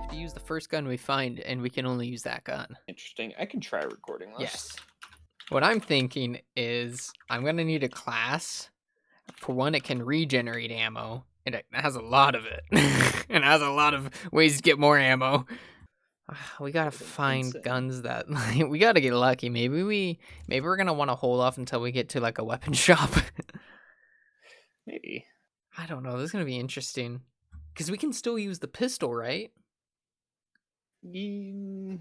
have to use the first gun we find, and we can only use that gun. Interesting. I can try recording this. Yes. What I'm thinking is I'm going to need a class. For one, it can regenerate ammo, and it has a lot of it. And it has a lot of ways to get more ammo. We gotta find guns that we gotta get lucky. Maybe we're gonna want to hold off until we get to like a weapon shop. Maybe. I don't know. This is gonna be interesting because we can still use the pistol, right?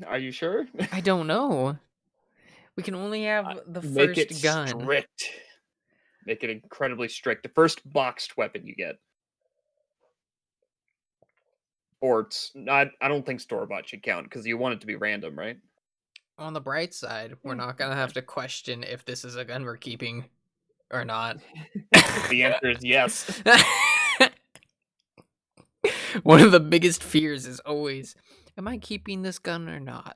Are you sure? I don't know. We can only have the first gun. Strict. Make it incredibly strict. The first boxed weapon you get. Or it's not, I don't think store-bought should count because you want it to be random, right? On the bright side, we're not going to have to question if this is a gun we're keeping or not. The answer is yes. One of the biggest fears is always, am I keeping this gun or not?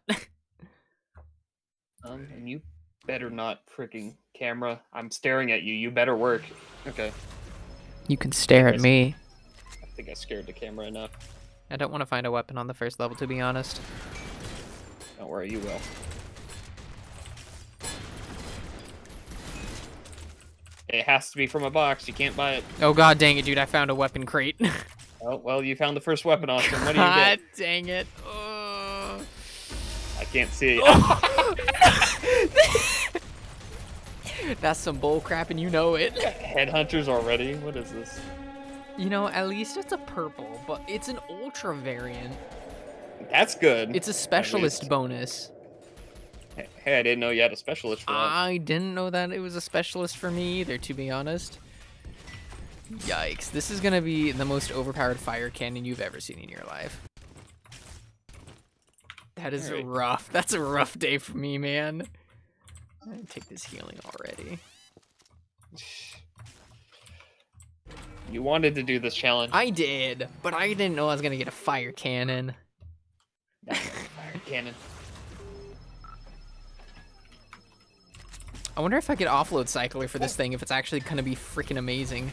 And you better not, freaking camera. I'm staring at you. You better work. Okay. You can stare at me. I think I scared the camera enough. I don't want to find a weapon on the first level, to be honest. Don't worry, you will. It has to be from a box. You can't buy it. Oh, god dang it, dude. I found a weapon crate. Oh, well, you found the first weapon, Austin. What do you get? God dang it. Oh. I can't see it. Oh. That's some bull crap, and you know it. Headhunters already? What is this? You know, at least it's a purple, but it's an ultra variant. That's good. It's a specialist bonus. Hey, I didn't know you had a specialist for that. I didn't know that it was a specialist for me either, to be honest. Yikes. This is going to be the most overpowered fire cannon you've ever seen in your life. That is rough. That's a rough day for me, man. I'm going to take this healing already. You wanted to do this challenge. I did, but I didn't know I was going to get a fire cannon. Fire cannon. I wonder if I could offload cycler for this thing, if it's actually going to be freaking amazing.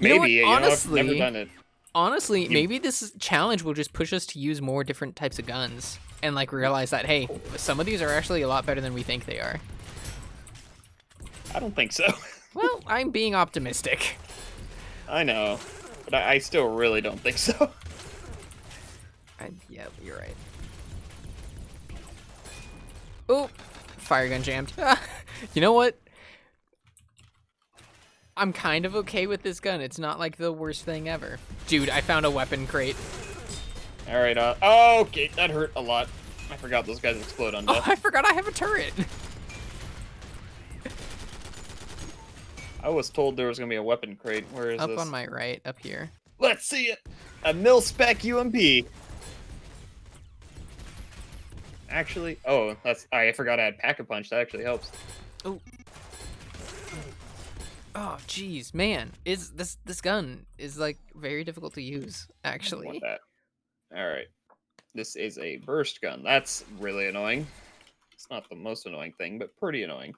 Maybe. You know what? Honestly, I've never done it. Honestly, maybe this challenge will just push us to use more different types of guns and like realize that, hey, some of these are actually a lot better than we think they are. I don't think so. Well, I'm being optimistic. I know, but I still really don't think so. Yeah, you're right. Oh, fire gun jammed. You know what? I'm kind of okay with this gun. It's not like the worst thing ever. Dude, I found a weapon crate. All right. Oh, okay, that hurt a lot. I forgot those guys explode on death. Oh, I forgot I have a turret. I was told there was going to be a weapon crate. Where is this? Up on my right, up here. Let's see it! A mil-spec UMP. Actually, oh, that's... I forgot I had Pack-a-Punch. That actually helps. Ooh. Oh, jeez, man. Is this gun is, like, very difficult to use, actually. I want that. All right. This is a burst gun. That's really annoying. It's not the most annoying thing, but pretty annoying.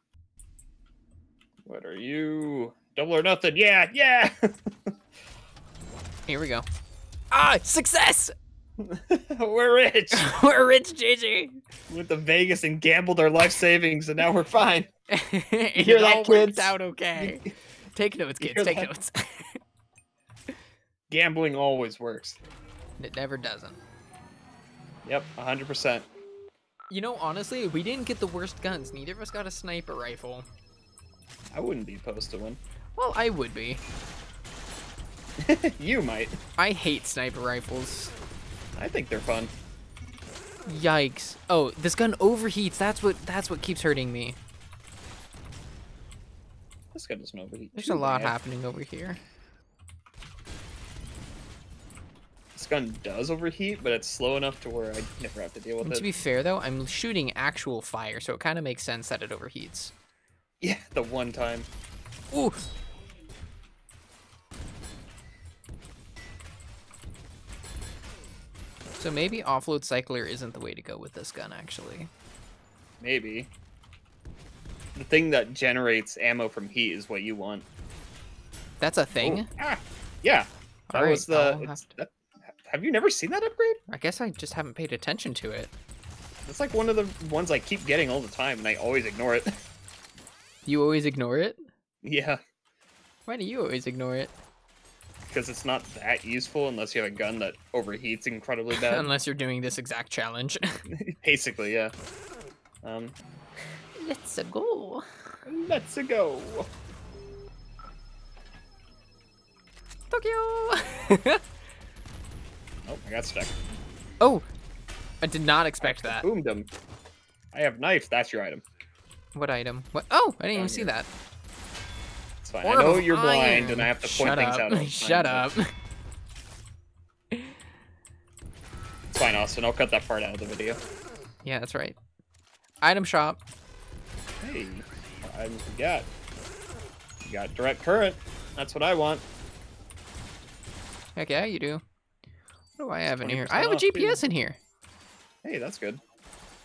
What are you? Double or nothing. Yeah, yeah. Here we go. Ah, success. We're rich. We're rich, JJ. We went to Vegas and gambled our life savings, and now we're fine. You hear that, kids? Out okay. Take notes, kids. Take notes. Gambling always works. It never doesn't. Yep, 100%. You know, honestly, we didn't get the worst guns. Neither of us got a sniper rifle. I wouldn't be opposed to one. Well, I would be. You might. I hate sniper rifles. I think they're fun. Yikes. Oh, this gun overheats. That's what keeps hurting me. This gun doesn't overheat. There's a lot happening over here. This gun does overheat, but it's slow enough to where I never have to deal with it. To be fair, though, I'm shooting actual fire, so it kind of makes sense that it overheats. Yeah, the one time. Ooh! So maybe offload cycler isn't the way to go with this gun, actually. Maybe. The thing that generates ammo from heat is what you want. That's a thing? Oh. Ah, yeah. That was the... Have you never seen that upgrade? I guess I just haven't paid attention to it. It's like one of the ones I keep getting all the time, and I always ignore it. You always ignore it? Yeah. Why do you always ignore it? Because it's not that useful unless you have a gun that overheats incredibly bad. Unless you're doing this exact challenge. Basically, yeah. Let's-a go. Let's-a go. Tokyo! Oh, I got stuck. Oh! I did not expect that. Boomed him. I have knife. That's your item. What item? What? Oh, I didn't even see that. It's fine. Orb I know you're blind, and I have to point things out. Shut up. It's fine, Austin. I'll cut that part out of the video. Yeah, that's right. Item shop. Hey, what items we got? You got direct current. That's what I want. Heck yeah, you do. What do I have in here? I have a GPS in here. Hey, that's good.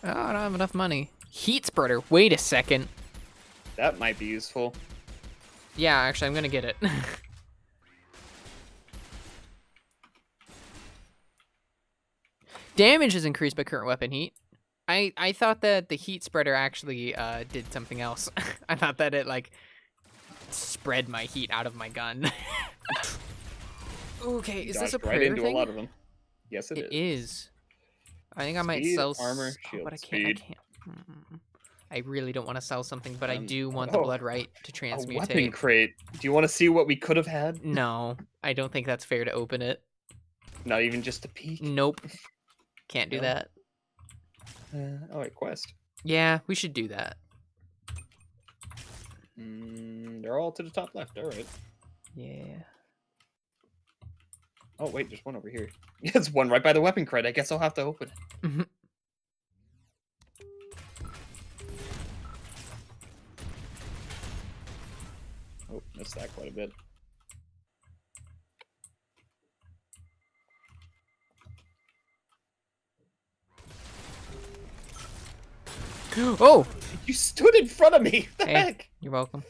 Oh, I don't have enough money. Heat spreader. Wait a second. That might be useful. Yeah, actually, I'm gonna get it. Damage is increased by current weapon heat. I thought that the heat spreader actually did something else. I thought that it like spread my heat out of my gun. Okay, is this a prayer thing? Right into a lot of them. Yes, it is. It is. I think I might sell armor, shield, but I can't. I really don't want to sell something, but I do want the blood right to transmutate. A weapon crate. Do you want to see what we could have had? No, I don't think that's fair to open it. Not even just a peek. Nope. Can't do that. Oh, a quest. Yeah, we should do that. They're all to the top left. All right. Yeah. Oh, wait, there's one over here. There's one right by the weapon crate. I guess I'll have to open it. Mm-hmm. Oh, missed that quite a bit. Oh! You stood in front of me! What the heck? You're welcome.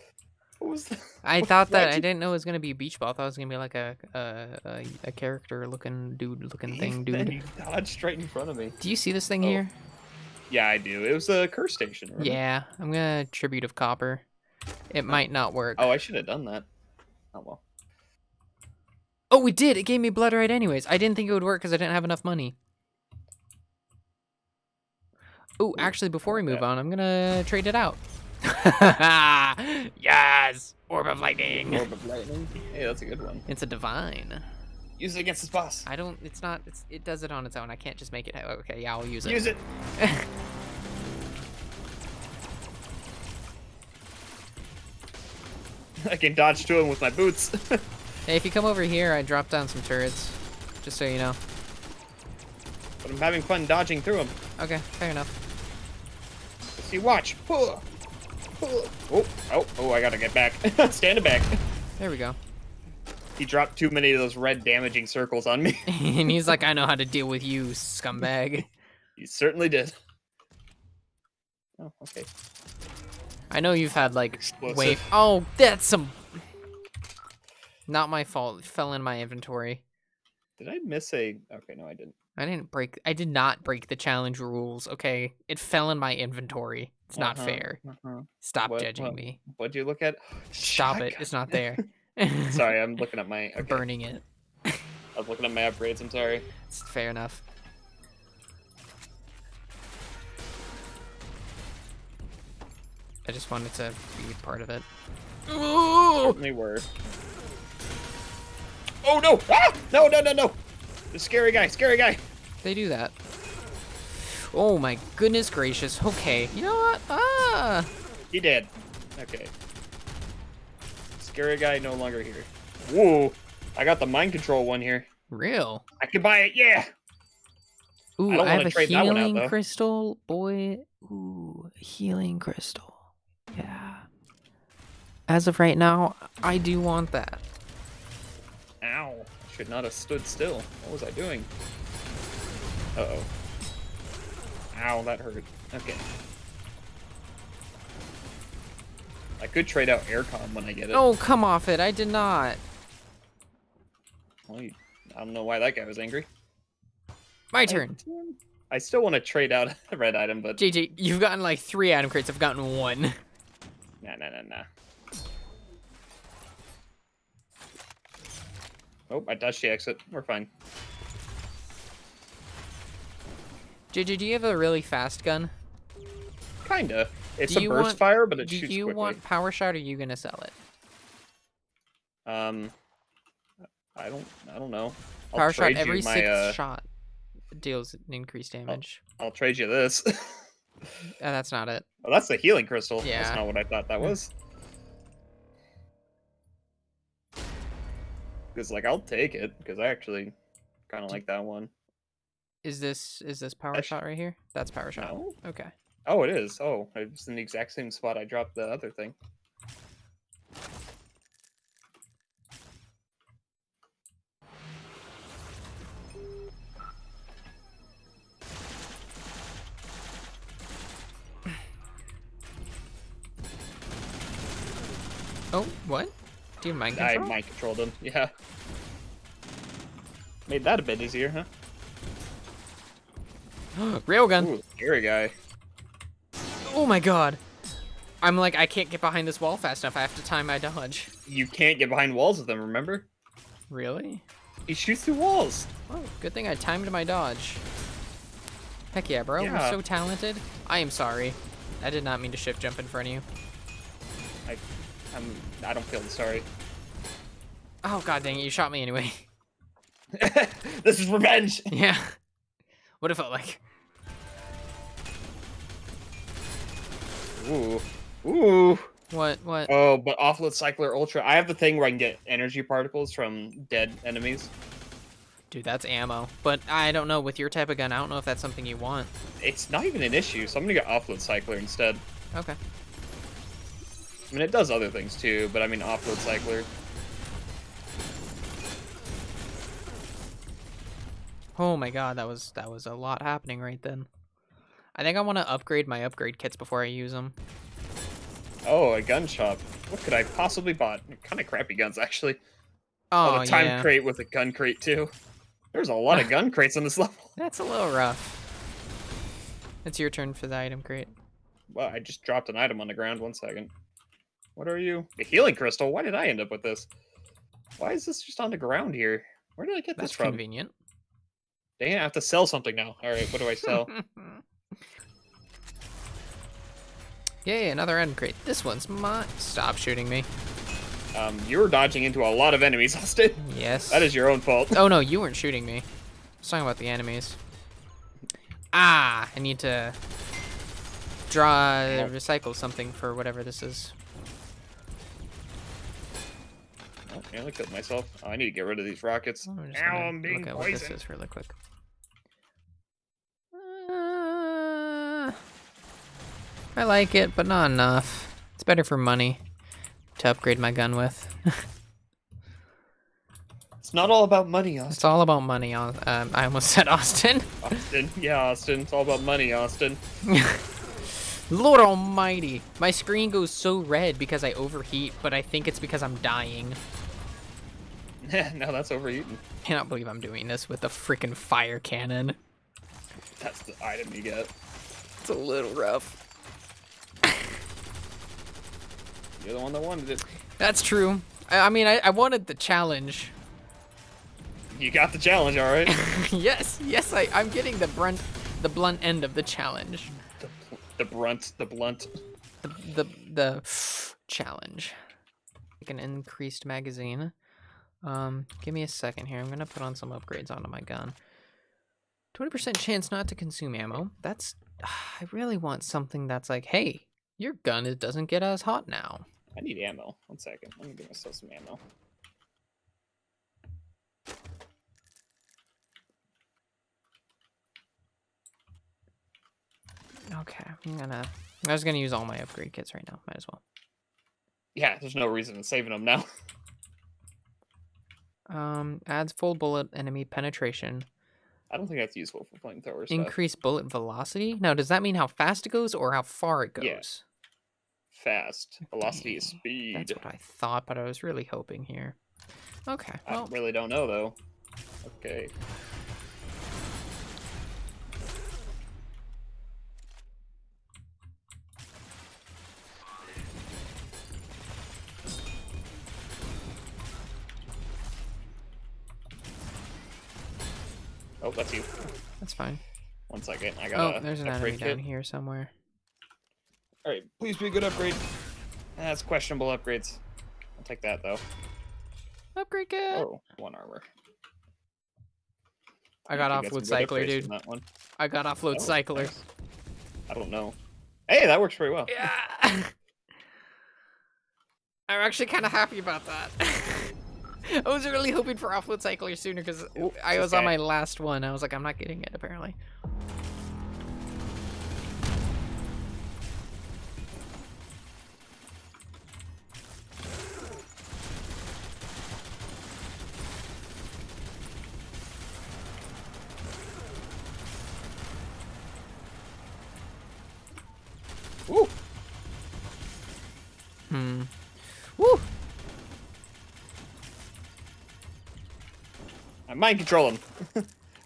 What was that? I thought that I didn't know it was gonna be a beach ball. I thought it was gonna be like a character looking dude. Then you dodged right in front of me. Do you see this thing here? Yeah, I do. It was a curse station. Remember? Yeah, I'm gonna tribute of copper. It might not work. Oh, I should have done that. Oh well. Oh, we did. It gave me blood right anyways. I didn't think it would work because I didn't have enough money. Oh, actually, before we move on, I'm gonna trade it out. Yes! Orb of lightning! Orb of lightning? Hey, that's a good one. It's a divine. Use it against this boss. I don't, it's not, it's, it does it on its own. I can't just make it, okay, yeah, I'll use it. Use it! I can dodge to him with my boots. Hey, if you come over here, I drop down some turrets. Just so you know. But I'm having fun dodging through them. Okay, fair enough. See, watch! Pull! Oh, I gotta get back. Stand back. There we go. He dropped too many of those red damaging circles on me. And he's like, I know how to deal with you, scumbag. He certainly did. Oh, okay. I know you've had, like, wave. Oh, that's some... Not my fault. It fell in my inventory. Did I miss a... Okay, no, I didn't. I did not break the challenge rules, okay? It fell in my inventory. It's not fair. Stop judging me. What'd you look at? Stop it. It's not there. Sorry, I'm looking at my... Okay. Burning it. I was looking at my upgrades, I'm sorry. It's fair enough. I just wanted to be part of it. Ooh! They were. Oh, no! Ah! No, no, no, no! The scary guy, scary guy. They do that. Oh my goodness gracious. Okay. You know what? Ah. He did. Okay. Scary guy no longer here. Whoa. I got the mind control one here. Real. I can buy it. Yeah. Ooh, I have a healing crystal, boy. Ooh, healing crystal. Yeah. As of right now, I do want that. Ow. Should not have stood still. What was I doing? Uh-oh. Ow, that hurt. Okay. I could trade out aircom when I get it. Oh, come off it. I did not. Well, I don't know why that guy was angry. My turn. I still want to trade out a red item, but... JJ, you've gotten like 3 item crates. I've gotten 1. Nah. Oh, I dodged the exit. We're fine. JJ, do you have a really fast gun? Kinda. It's a burst fire, but it shoots quickly. Do you want Power Shot, or are you gonna sell it? I don't know. Power Shot every 6th shot deals increased damage. I'll trade you this. That's not it. Oh, that's the healing crystal. Yeah. That's not what I thought that was. Because like I'll take it because I actually kind of like that one. Is this Power Shot right here? That's Power Shot. No. Okay. Oh, it is. Oh, it's in the exact same spot I dropped the other thing. Oh, what? Do you mind control? I mind controlled him, yeah. Made that a bit easier, huh? Railgun! Ooh, scary guy. Oh my god. I'm like, I can't get behind this wall fast enough. I have to time my dodge. You can't get behind walls with them, remember? Really? He shoots through walls. Oh, good thing I timed my dodge. Heck yeah, bro. Yeah. I'm so talented. I am sorry. I did not mean to shift jump in front of you. I don't feel sorry. Oh, god dang it. You shot me anyway. This is revenge. Yeah. What it felt like. Ooh. What? Oh, but Offload Cycler Ultra. I have the thing where I can get energy particles from dead enemies. Dude, that's ammo. But I don't know, with your type of gun, I don't know if that's something you want. It's not even an issue, so I'm gonna get Offload Cycler instead. Okay. I mean, it does other things too, but I mean Offload Cycler. Oh my god, that was a lot happening right then. I think I want to upgrade my upgrade kits before I use them. Oh, a gun shop. What could I possibly buy? Kind of crappy guns, actually. Oh, the time crate with a gun crate, too. There's a lot of gun crates on this level. That's a little rough. It's your turn for the item crate. Well, I just dropped an item on the ground. 1 second. What are you? A healing crystal? Why did I end up with this? Why is this just on the ground here? Where did I get this from? That's convenient. Dang, I have to sell something now. All right, what do I sell? Yay, another item crate. This one's mine. Stop shooting me. You're dodging into a lot of enemies, Austin. Yes. That is your own fault. Oh, no, you weren't shooting me. I was talking about the enemies. Ah, I need to recycle something for whatever this is. Oh, I nearly killed myself. Oh, I need to get rid of these rockets. Now I'm being poisoned. Look at what this is really quick. I like it, but not enough. It's better for money to upgrade my gun with. It's not all about money, Austin. It's all about money. I almost said Austin. Austin. Yeah, Austin. It's all about money, Austin. Lord almighty. My screen goes so red because I overheat, but I think it's because I'm dying. No, that's overheating. I cannot believe I'm doing this with a freaking fire cannon. That's the item you get. It's a little rough. You're the one that wanted it. That's true. I mean, I wanted the challenge. You got the challenge, all right. Yes, I'm getting the blunt end of the challenge. The challenge. Like an increased magazine. Give me a second here. I'm gonna put on some upgrades onto my gun. 20% chance not to consume ammo. That's. I really want something that's like, hey, your gun doesn't get as hot now. I need ammo. 1 second. Let me give myself some ammo. Okay, I was gonna use all my upgrade kits right now. Might as well. Yeah, there's no reason in saving them now. Adds full bullet enemy penetration. I don't think that's useful for flamethrowers. Increased bullet velocity? Now, does that mean how fast it goes or how far it goes? Yeah. Fast. Velocity is speed. That's what I thought, but I was really hoping here. Okay. Well, I really don't know, though. Okay. Oh, that's you. That's fine. 1 second, I got. Oh, there's an enemy down here somewhere. All right, please be a good upgrade. That's questionable upgrades. I'll take that though. Upgrade kit. Oh, 1 armor. I got offload cycler, dude. That one. I got offload cycler. Nice. I don't know. Hey, that works pretty well. Yeah. I'm actually kind of happy about that. I was really hoping for offload cycler sooner because I was on my last one. I was like, I'm not getting it apparently. Woo! Hmm. Woo! I mind control him.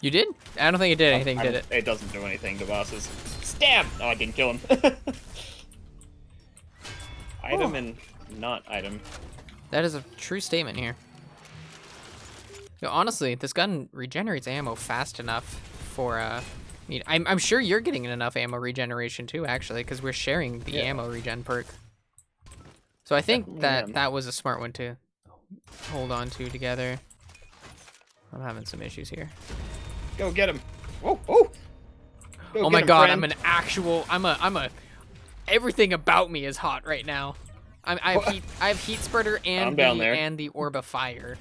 You did? I don't think it did anything, did it? It doesn't do anything to bosses. Stab! Oh, I didn't kill him. Item and not item. That is a true statement here. Yo, honestly, this gun regenerates ammo fast enough for, I mean, I'm sure you're getting enough ammo regeneration too, actually, because we're sharing the ammo regen perk. So I think that was a smart one to hold on to together. I'm having some issues here. Go get him! Whoa! Oh! Oh my God! Friend. I'm an actual. I'm a. Everything about me is hot right now. I have heat spurter and the orb of fire.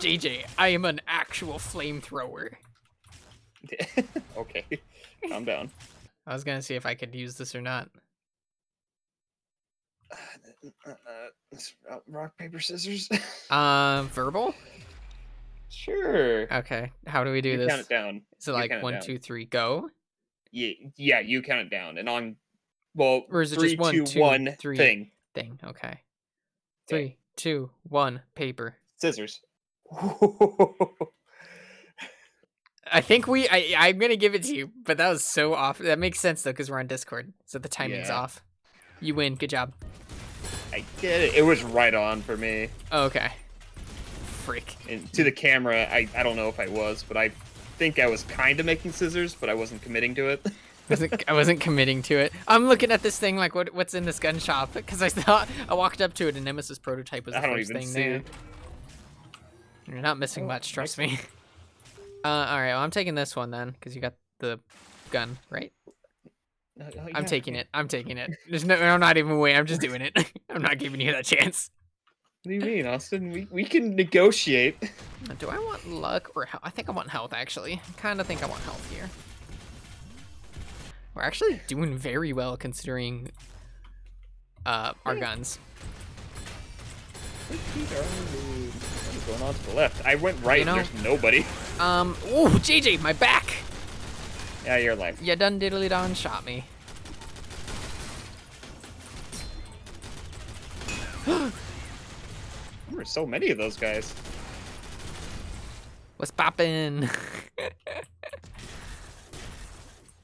JJ, I am an actual flamethrower. Okay, calm down. I was gonna see if I could use this or not. Rock, paper, scissors. Verbal. Sure. Okay. How do we do this? Count it down. Is it like 1, 2, 3, go? Yeah, yeah. You count it down, and I'm. Well, or is it 3, 2, 1, 3 thing? Thing. Okay. 3, 2, 1. Paper. Scissors. I think I'm gonna give it to you, but that was so off. That makes sense though, because we're on Discord, so the timing's off. You win. Good job. I did it. It was right on for me. Okay. Freak. And to the camera, I don't know if I was, but I think I was kind of making scissors, but I wasn't committing to it. I wasn't committing to it. I'm looking at this thing like, what's in this gun shop? Because I thought I walked up to it, and Nemesis prototype was the first thing there. You're not missing much, trust me. All right, well, I'm taking this one then, because you got the gun, right? Oh, yeah. I'm taking it. I'm taking it. There's no, I'm not even waiting. I'm just doing it. I'm not giving you that chance. What do you mean, Austin? We can negotiate. Do I want luck or health? I think I want health, actually. I kind of think I want health here. We're actually doing very well considering our guns. What's going on to the left? I went right, you know, and there's nobody. Oh, JJ, my back. Yeah, you're alive. You done diddly don shot me. There were so many of those guys. What's poppin'?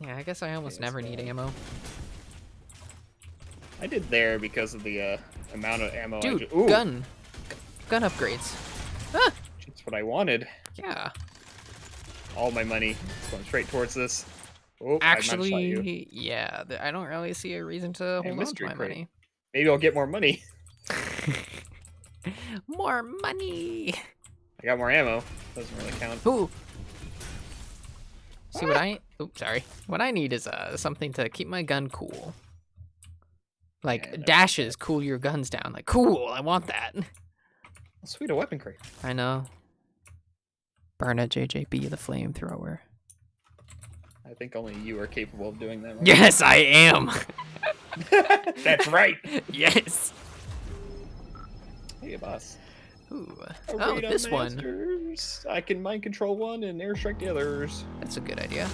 Yeah, I guess I almost never need ammo. I did there because of the amount of ammo. Dude, gun upgrades. Ah! That's what I wanted. Yeah. All my money going straight towards this. Oh, actually, yeah, I don't really see a reason to hold on to my money. Maybe I'll get more money. More money. I got more ammo. Doesn't really count. Ooh. See what I? Oops, sorry. What I need is something to keep my gun cool. Like dashes, cool your guns down. Like cool, I want that. Sweet, a weapon crate. I know. Burn a JJB, the flamethrower. I think only you are capable of doing that. Right? Yes, I am. That's right. Yes. Hey, boss. Ooh. Oh, this one. I can mind control one and airstrike the others. That's a good idea.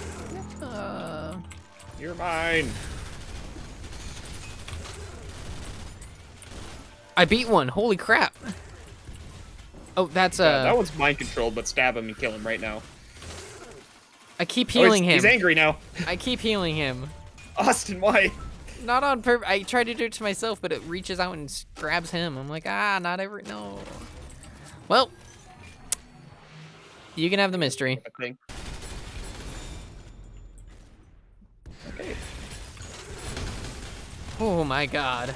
You're mine. I beat one. Holy crap. Oh, that's a. That one's mind controlled, but stab him and kill him right now. I keep healing him. He's angry now. I keep healing him. Austin, why? Not on purpose. I tried to do it to myself, but it reaches out and grabs him. I'm like, ah, not ever. No. Well, You can have the mystery. Okay. Oh my god.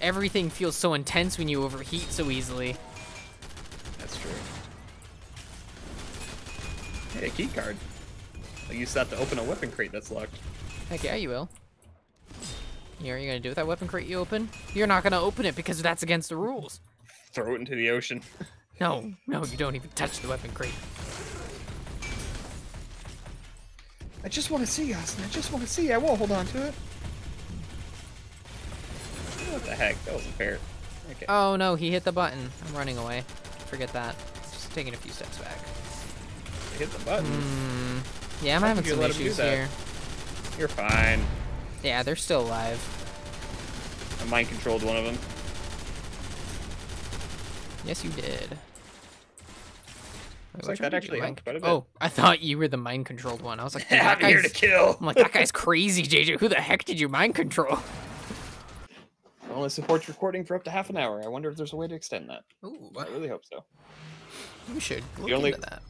Everything feels so intense when you overheat so easily. That's true. Hey, a key card. I used that to open a weapon crate that's locked. Heck yeah, you will. You know what you're gonna do with that weapon crate you open? You're not gonna open it because that's against the rules. Throw it into the ocean. No, you don't even touch the weapon crate. I just want to see, Austin. I just want to see. I won't hold on to it. What the heck? That wasn't fair. Okay. Oh no, he hit the button. I'm running away. Forget that. Just taking a few steps back. I hit the button. Yeah, I'm having some issues here. You're fine. Yeah, they're still alive. I mind controlled one of them. Yes, you did. It's like that actually helped quite a bit. Oh, I thought you were the mind controlled one. I was like, I'm here to kill. I'm like, that guy's crazy, JJ. Who the heck did you mind control? Only supports recording for up to half an hour. I wonder if there's a way to extend that. Ooh, I really hope so. You should look into that.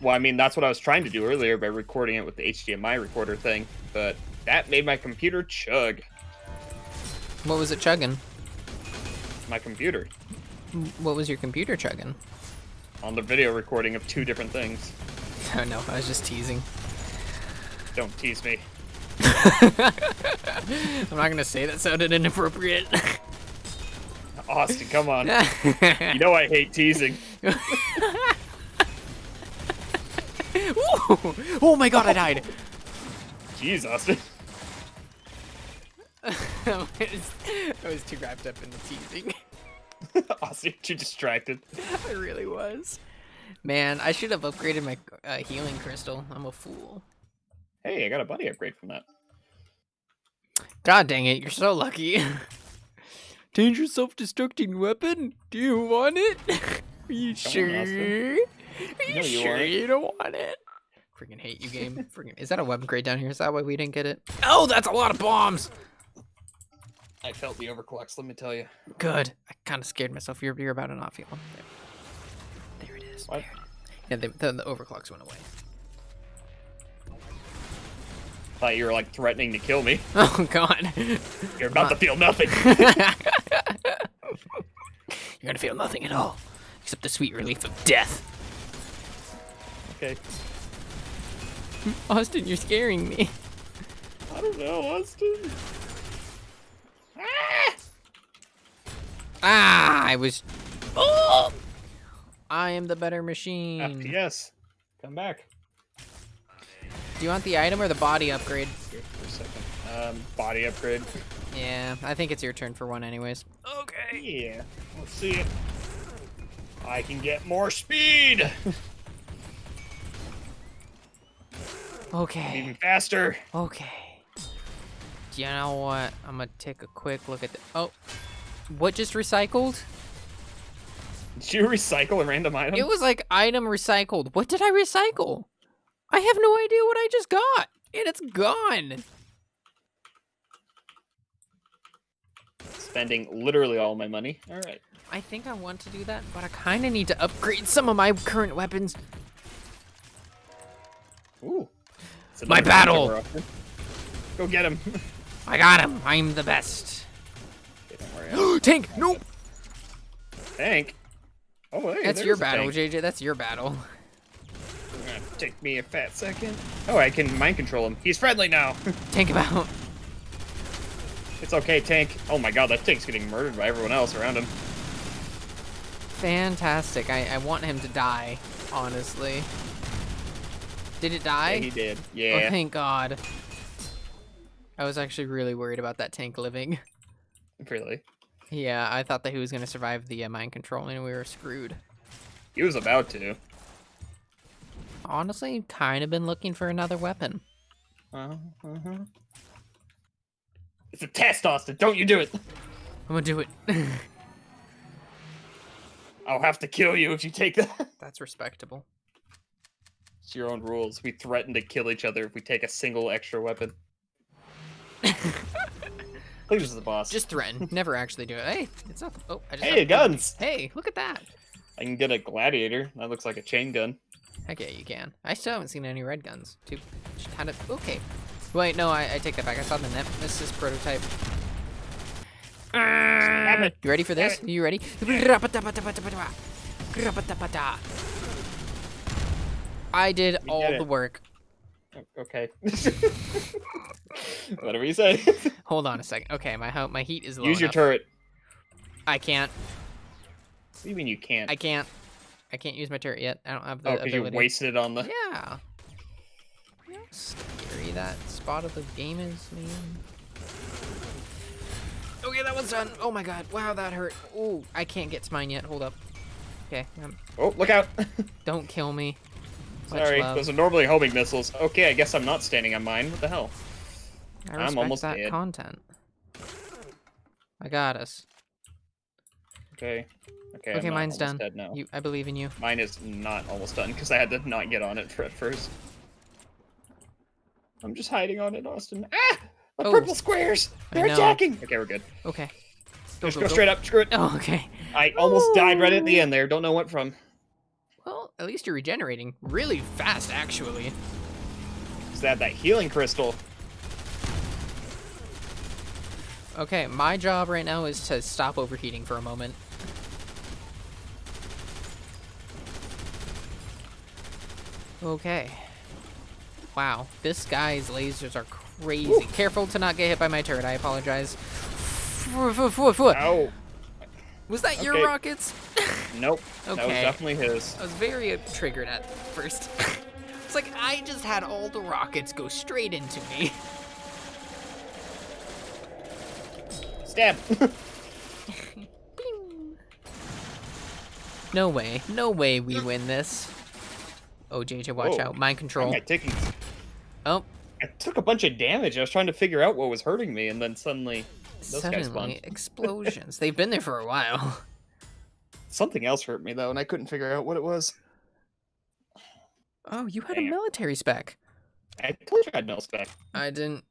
Well, I mean, that's what I was trying to do earlier by recording it with the HDMI recorder thing, but that made my computer chug. What was it chugging? My computer. What was your computer chugging? On the video recording of two different things. Oh no, I was just teasing. Don't tease me. I'm not gonna say that sounded inappropriate. Austin, come on. You know I hate teasing. Oh my god, I died. Jeez, Austin. I was too wrapped up in the teasing. Austin, you're too distracted. I really was. Man, I should have upgraded my healing crystal. I'm a fool. Hey, I got a buddy upgrade from that. God dang it, you're so lucky. Dangerous self-destructing weapon? Do you want it? Are you sure? You don't want it? Freaking hate you, game. Freaking... Is that a weapon crate down here? Is that why we didn't get it? Oh, that's a lot of bombs! I felt the overclocks, let me tell you. Good. I kind of scared myself. You're about to not feel them. There it is. What? There it is. Yeah, the overclocks went away. I thought you were, like, threatening to kill me. Oh, God. You're about to feel nothing. You're going to feel nothing at all, except the sweet relief of death. Okay. Austin, you're scaring me. I don't know, Austin. Ah, I was. Oh! I am the better machine. FPS. Come back. Do you want the item or the body upgrade? Here for a second. Body upgrade. Yeah, I think it's your turn for one, anyways. Okay. Yeah. Let's see it. I can get more speed. Okay. Even faster. Okay. You know what? I'm gonna take a quick look at the. Oh. What just recycled? Did you recycle a random item? It was like item recycled. What did I recycle? I have no idea what I just got. And it's gone. Spending literally all my money. All right. I think I want to do that, but I kind of need to upgrade some of my current weapons. Ooh. My battle. Go get him. I got him. I'm the best. Tank! Nope! Tank? Oh, hey, that's your battle, JJ. That's your battle. Take me a fat second. Oh, I can mind control him. He's friendly now. Tank him out. It's okay, Tank. Oh my god, that Tank's getting murdered by everyone else around him. Fantastic. I want him to die, honestly. Did it die? Yeah, he did. Yeah. Oh, thank god. I was actually really worried about that Tank living. Really? Yeah, I thought that he was going to survive the mind control and we were screwed. He was about to. Honestly, kind of been looking for another weapon. It's a test, Austin. Don't you do it. I'm going to do it. I'll have to kill you if you take that. That's respectable. It's your own rules. We threaten to kill each other if we take a single extra weapon. Please, the boss. Just threaten. Never actually do it. Hey, it's not. Oh, I just. Hey, guns. Hey, look at that. I can get a gladiator. That looks like a chain gun. Heck yeah, you can. I still haven't seen any red guns. Too kind of okay. Wait, no, I take that back. I saw the Nemesis prototype. You ready for this? Are you ready? I did all the work. Okay. Whatever you say. Hold on a second. Okay, my heat is low. Use your turret. I can't. What do you mean you can't? I can't. I can't use my turret yet. I don't have the ability. Oh, because you wasted it on the... Yeah. You know how scary that spot of the game is, man. Okay, that one's done. Oh my god. Wow, that hurt. Ooh, I can't get to mine yet. Hold up. Okay. Oh, look out. Don't kill me. Sorry, those are normally homing missiles. Okay, I guess I'm not standing on mine. What the hell? I'm almost dead. I respect that content. I got us. Okay. Okay, mine's done. You, I believe in you. Mine is not almost done because I had to not get on it at first. I'm just hiding on it, Austin. Ah! The purple squares! They're attacking! Okay, we're good. Okay. Just go straight up. Screw it. Oh, okay. I almost died right at the end there. Don't know what from. Well, at least you're regenerating really fast, actually. Because they have that healing crystal. Okay, my job right now is to stop overheating for a moment. Okay. Wow, this guy's lasers are crazy. Woo. Careful to not get hit by my turret. I apologize. Ow. Was that your rockets? Nope. Okay. That was definitely his. I was very triggered at first. It's like I just had all the rockets go straight into me. Stab. No way. No way we win this. Oh, JJ, watch out. Mind control. I took a bunch of damage. I was trying to figure out what was hurting me, and then suddenly... Those guys explosions. They've been there for a while. Something else hurt me, though, and I couldn't figure out what it was. Oh, you had a military spec. I told you I had no spec. I didn't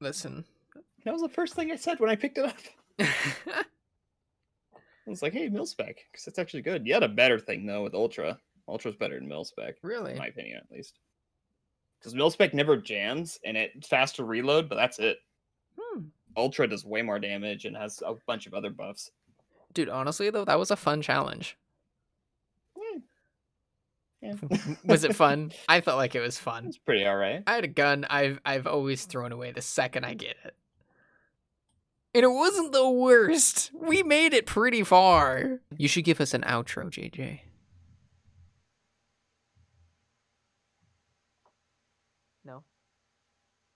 listen. That was the first thing I said when I picked it up. I was like, hey, mil spec, because it's actually good. You had a better thing, though, with Ultra. Ultra's better than mil spec. Really? In my opinion, at least. Because mil spec never jams, and it's faster reload, but that's it. Hmm. Ultra does way more damage and has a bunch of other buffs. Dude, honestly, though, that was a fun challenge. Yeah. Was it fun? I felt like it was fun. It's pretty all right. I had a gun I've always thrown away the second I get it. And it wasn't the worst. We made it pretty far. You should give us an outro, JJ.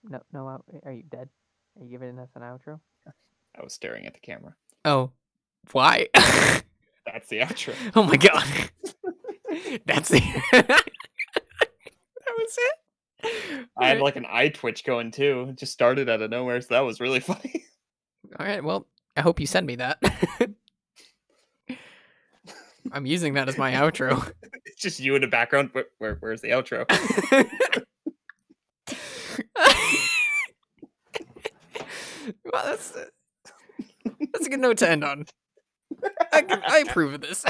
No. No, are you dead? Are you giving us an outro? I was staring at the camera. Oh, why? That's the outro. Oh my god. That's the... That was it? I had like an eye twitch going too. It just started out of nowhere, so that was really funny. All right, well, I hope you send me that. I'm using that as my outro. It's just you in the background. Where's the outro? Well, that's a good note to end on. I approve of this.